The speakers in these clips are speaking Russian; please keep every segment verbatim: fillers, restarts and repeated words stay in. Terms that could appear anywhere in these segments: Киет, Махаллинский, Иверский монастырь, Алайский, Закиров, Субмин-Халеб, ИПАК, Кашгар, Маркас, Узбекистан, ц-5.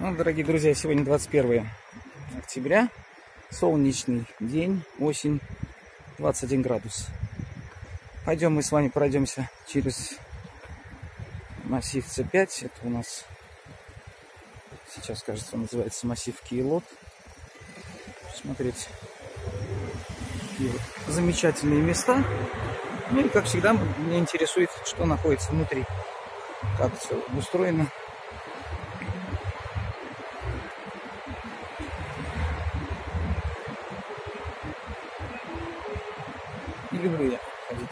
Ну, дорогие друзья, сегодня двадцать первое октября, солнечный день, осень, двадцать один градус. Пойдем мы с вами пройдемся через массив Ц пять. Это у нас сейчас, кажется, называется массив Киет. Смотрите, такие вот замечательные места. Ну и, как всегда, меня интересует, что находится внутри, как все устроено. Люблю я ходить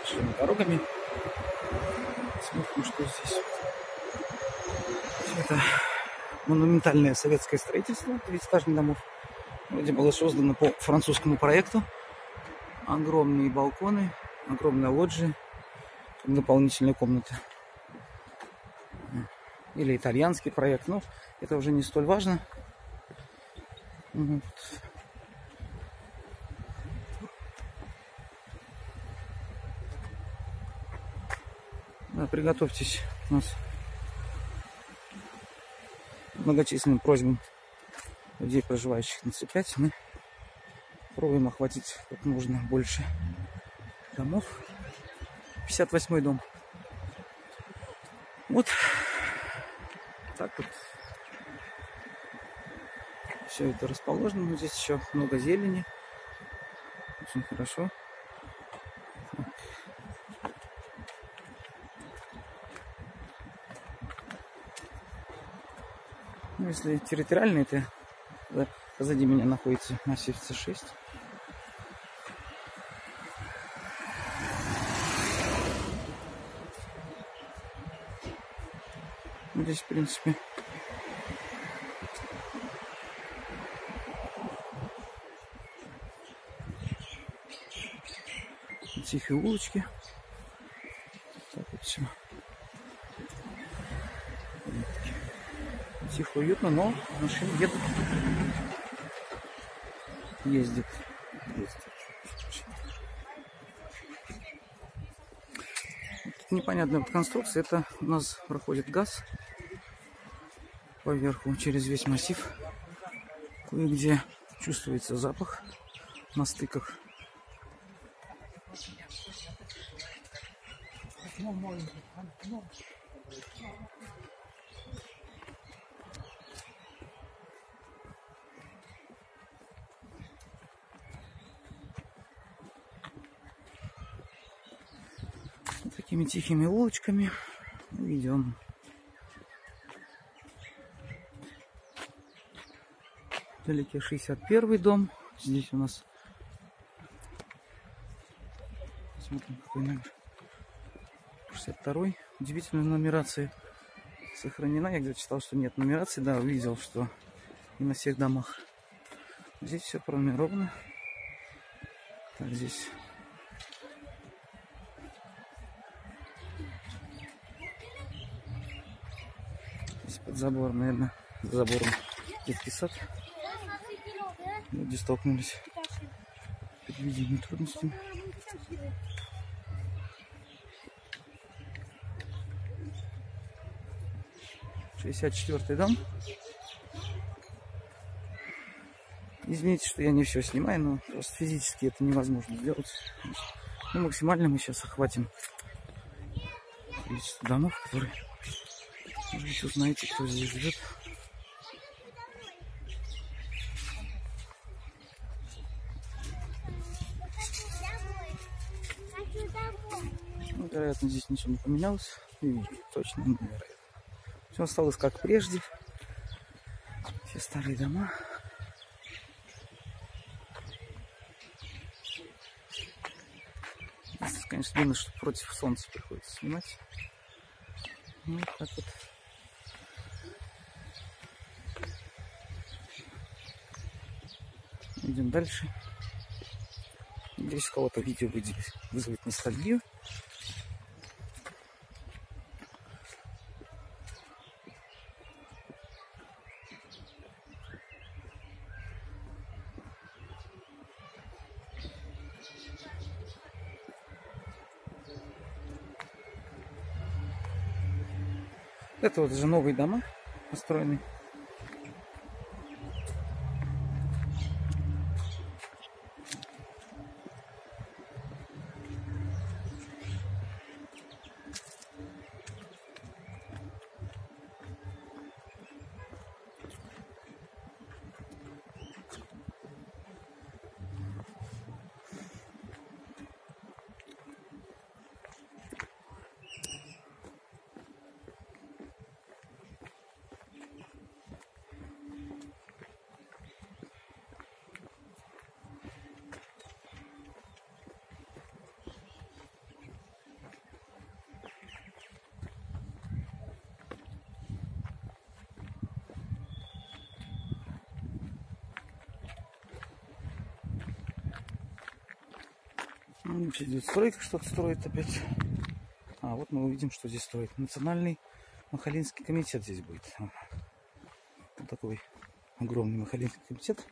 пешими дорогами. Смотрим, что здесь. Это монументальное советское строительство тридцатиэтажных домов. Вроде было создано по французскому проекту. Огромные балконы, огромная лоджия, дополнительная комната. Или итальянский проект, но это уже не столь важно. Вот. Приготовьтесь у нас многочисленным просьбам людей, проживающих на Ц пять. Мы пробуем охватить как можно больше домов. пятьдесят восьмой дом. Вот так вот все это расположено. Но здесь еще много зелени. Очень хорошо. Ну, если территориально, это да, позади меня находится массив Ц шесть. Здесь, в принципе, тихие улочки. Так вот все. Тихо, уютно, но машины едут, ездит. ездит. Тут непонятная конструкция. Это у нас проходит газ поверху через весь массив. Кое-где чувствуется запах на стыках. Такими тихими улочками идем. Вдалеке шестьдесят первый дом. Здесь у нас... Посмотрим, какой номер. шестьдесят второй. Удивительная нумерация сохранена. Я где-то читал, что нет нумерации. Да, увидел, что и на всех домах. Здесь все пронумеровано. Так, здесь... Под забором, наверное, за забором детский сад. Люди столкнулись с предвидимыми трудностями. шестьдесят четвёртый дом. Извините, что я не все снимаю, но просто физически это невозможно сделать. Ну, максимально мы сейчас охватим количество домов, которые... Вы узнаете, кто здесь живет. Ну, вероятно, здесь ничего не поменялось. И точно невероятно. Все осталось как прежде. Все старые дома. Здесь, конечно, видно, что против солнца приходится снимать. Ну, так вот. Идем дальше. Надеюсь, кого-то видео вызовет ностальгию. Это вот же новые дома. построенный. Ну, идет стройка, что-то строит опять. А вот мы увидим, что здесь строит. Национальный Махаллинский комитет здесь будет. Вот такой огромный Махаллинский комитет.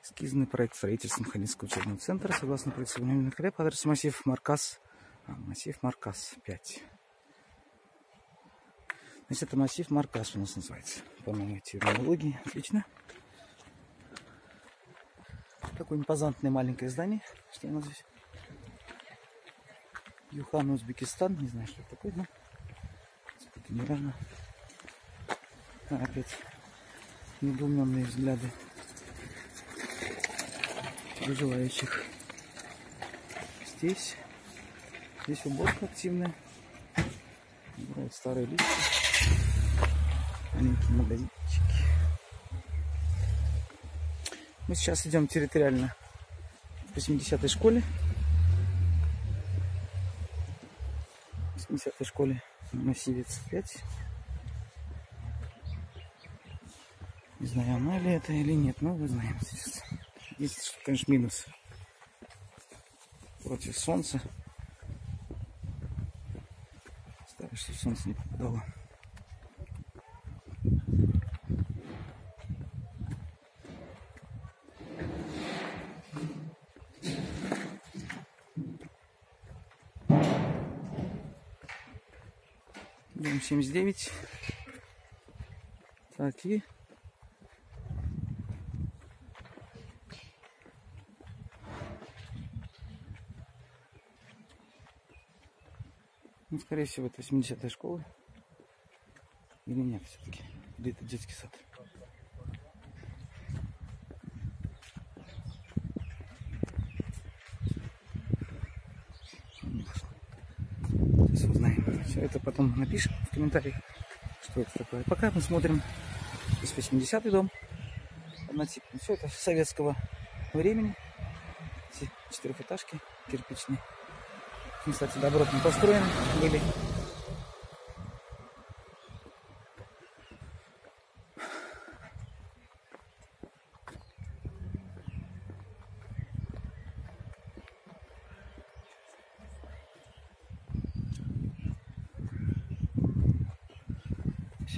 Эскизный проект строительства Махаллинского учебного центра согласно проекту Субмин-Халеб, адрес массив Маркас. А, массив Маркас пять. Значит, это массив Маркас у нас называется. По моей терминологии. Отлично. Такое импозантное маленькое здание. Что у нас здесь? Юхан, Узбекистан. Не знаю, что это такое, но это не важно. А, опять недоуменные взгляды желающих. Здесь. Здесь уборка активная. Убирают старые листья. Маленькие магазинчики. Мы сейчас идем территориально в восьмидесятой школе. В восьмидесятой школе массиве Ц пять. Не знаю, она ли это или нет, но мы знаем сейчас. Есть, конечно, минус против солнца. Стараюсь, чтобы солнце не попадало. семьдесят девять. Так, и ну, скорее всего, это восьмидесятая школа. Или нет, все-таки. Или это детский сад. Это потом напишем в комментариях, что это такое. Пока мы смотрим восьмидесятый дом. Однотипный. Все это советского времени. Эти четырехэтажки кирпичные. Они, кстати, добротно построены были.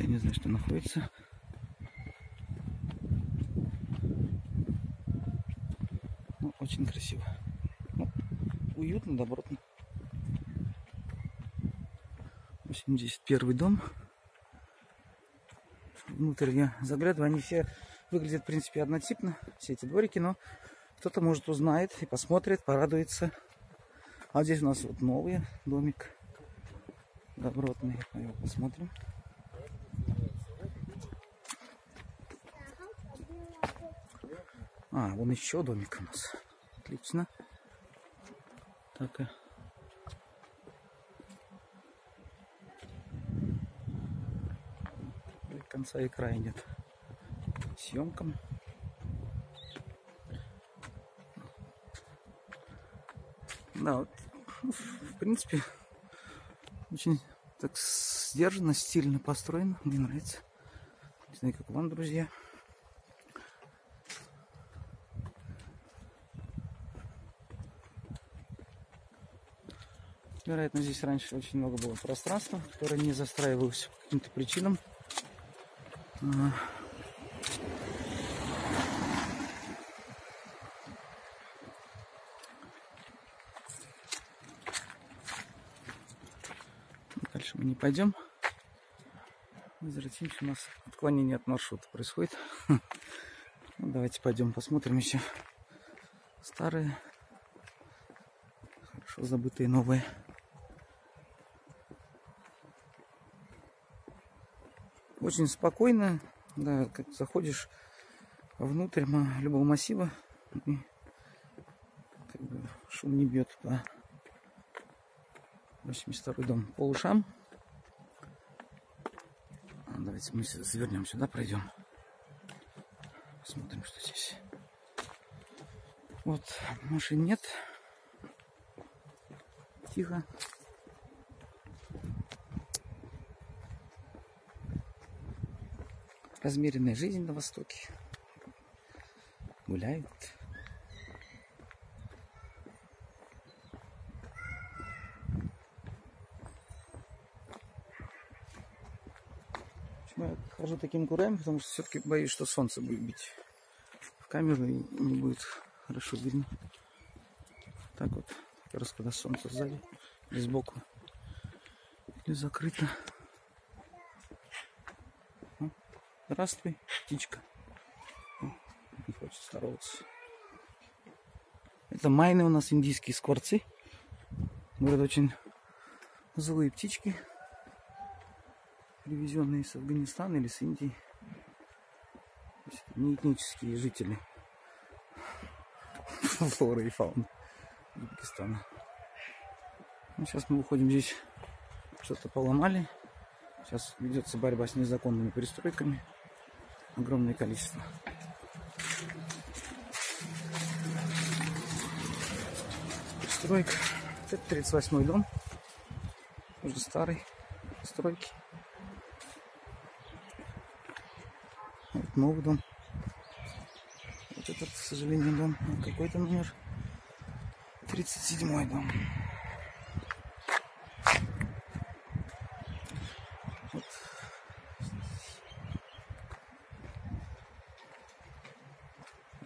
Я не знаю, что находится. Ну, очень красиво. Ну, уютно, добротно. восемьдесят первый дом. Внутрь я заглядываю. Они все выглядят, в принципе, однотипно. Все эти дворики, но кто-то, может, узнает и посмотрит, порадуется. А здесь у нас вот новый домик. Добротный. Мы его посмотрим. А, вон еще домик у нас. Отлично. Так. И конца и края нет. Съемкам. Да, вот, в принципе, очень так сдержанно, стильно построено. Мне нравится. Не знаю, как вам, друзья. Вероятно, здесь раньше очень много было пространства, которое не застраивалось по каким-то причинам. Дальше мы не пойдем. Возвратимся, у нас отклонение от маршрута происходит. Давайте пойдем посмотрим еще старые, хорошо забытые новые. Очень спокойно, да, как заходишь внутрь любого массива, и как бы шум не бьет по восемьдесят второй дом по ушам. Давайте мы завернем сюда, пройдем. Посмотрим, что здесь. Вот, машин нет. Тихо. Размеренная жизнь на востоке. Гуляет. Я хожу таким кураем, потому что все-таки боюсь, что солнце будет бить в камеру и не будет хорошо видно. Так вот, как раз когда солнце сзади или сбоку, или закрыто. О, здравствуй, птичка. О, не хочет здороваться. Это майны у нас, индийские скворцы. Говорят, очень злые птички, привезенные из Афганистана или с Индии. Не этнические жители флоры и фауны Узбекистана. Ну, сейчас мы выходим, здесь что-то поломали. Сейчас ведется борьба с незаконными перестройками. Огромное количество. Перестройка. Это тридцать восьмой дом. Уже старый. Перестройки. Новый дом. Вот этот, к сожалению, дом. Какой-то номер. тридцать седьмой дом. Вот.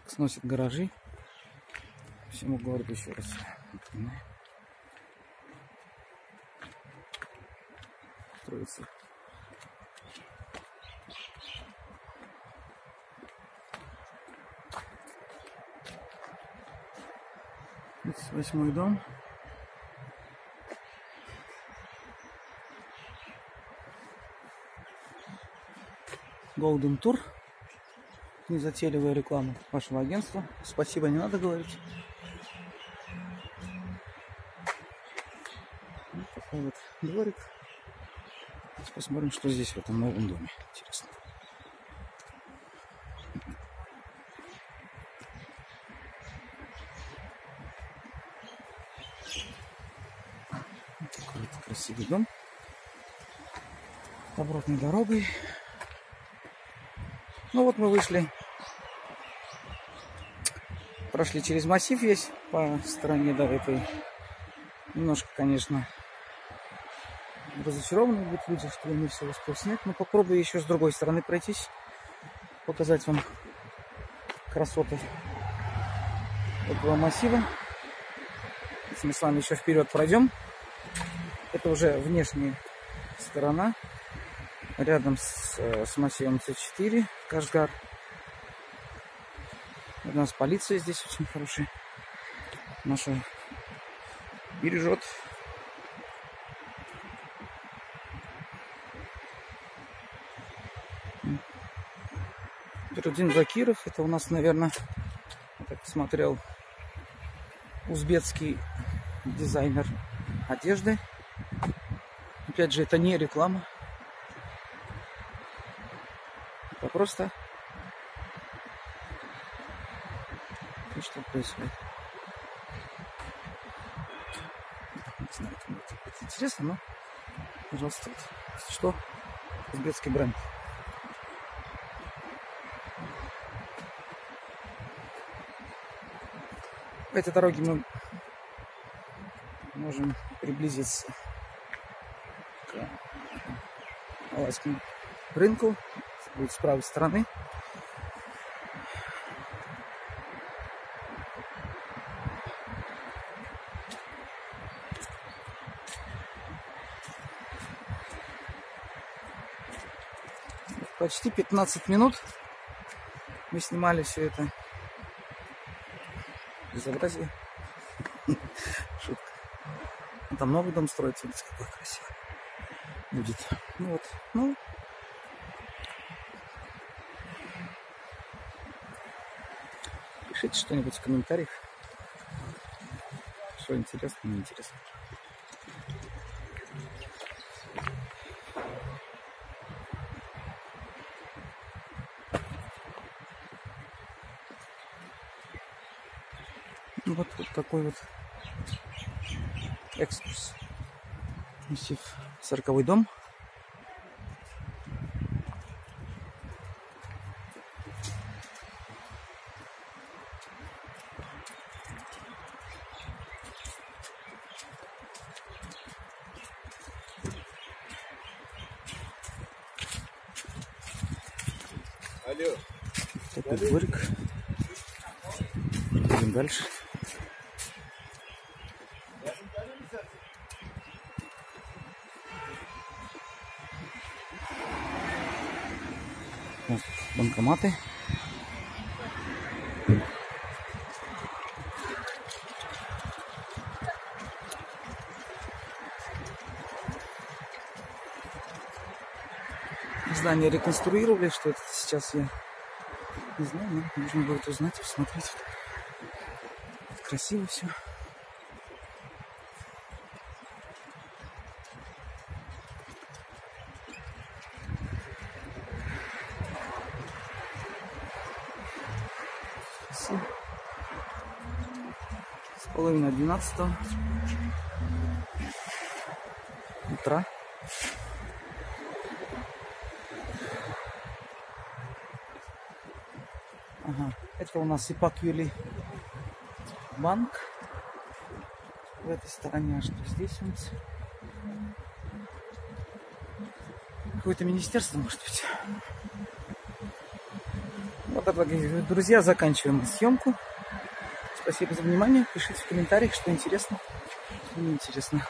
Сносят гаражи. Всему городу еще раз. Строится. тридцать восьмой дом. Golden Tour. Незатейливая реклама вашего агентства. Спасибо, не надо говорить. Вот такой вот дворик. Сейчас посмотрим, что здесь в этом новом доме. Интересно. Красивый дом с обратной дорогой. Ну вот мы вышли, прошли через массив весь по стороне, да, этой. Немножко, конечно, разочарованы будут люди, что они все успели снять. Но попробую еще с другой стороны пройтись, показать вам красоты этого массива. Если мы с вами еще вперед пройдем. Это уже внешняя сторона, рядом с, с массивом Ц четыре, Кашгар. У нас полиция здесь очень хорошая, наша бережет. Перудин Закиров, это у нас, наверное, я так смотрел, узбекский дизайнер одежды. Опять же, это не реклама. Это просто то, что происходит. Не знаю, это, это интересно, но, пожалуйста, если что, узбекский бренд. По этой дороге мы можем приблизиться к Алайскому рынку. Это будет с правой стороны. Почти пятнадцать минут мы снимали все это безобразие. Шутка. Там новый дом строится, видите, какой красивый будет. Ну вот, ну. Пишите что-нибудь в комментариях. Что интересно, неинтересно. Вот, вот такой вот экскурс. Массив, сороковой дом. Алло. Такой дворик. Идем дальше. Банкоматы. Здание реконструировали, что это сейчас я не знаю, но нужно будет узнать, посмотреть. Красиво все. С половины двенадцатого утра. Ага. Это у нас ИПАК Юли банк. В этой стороне, а что здесь у нас? Какое-то министерство, может быть. Вот так, дорогие друзья, заканчиваем съемку. Спасибо за внимание. Пишите в комментариях, что интересно, что неинтересно.